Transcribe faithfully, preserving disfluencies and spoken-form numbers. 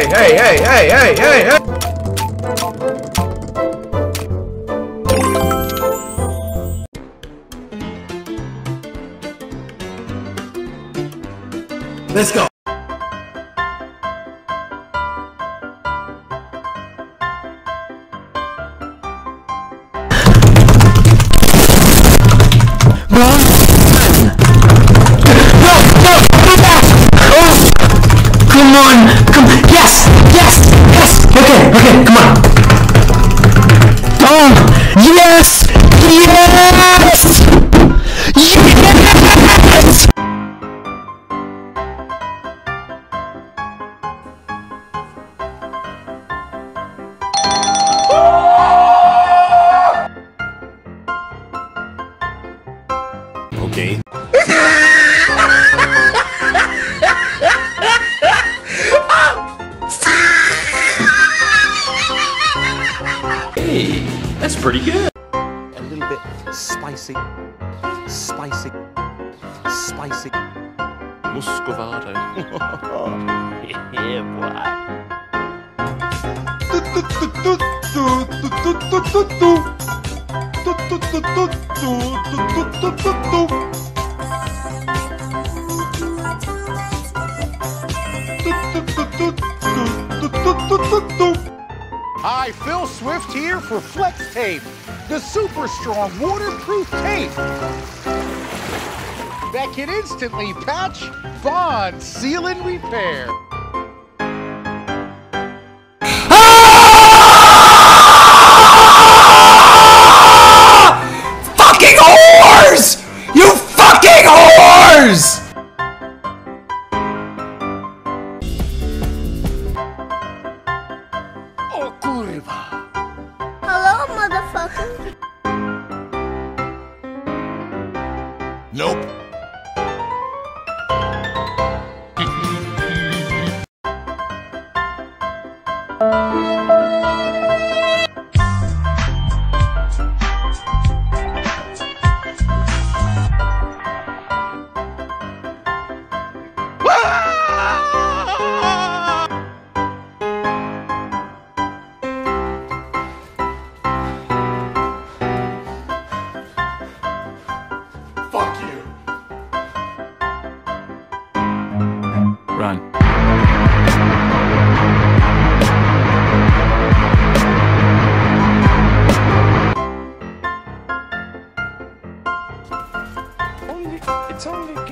hey, hey, hey, hey, hey, hey, hey! Let's go! Come on! Come on! Yes! Yes! Yes! Okay! Okay! Come on! Oh! Yes! Yes! Yes! Okay. Hey, that's pretty good. A little bit spicy, spicy, spicy. Muscovado. Yeah, boy. Hi, Phil Swift here for Flex Tape, the super strong waterproof tape that can instantly patch, bond, seal, and repair. Ah! Fucking whores! You fucking whores! Hello, motherfucker. Nope. Run. Only, it's only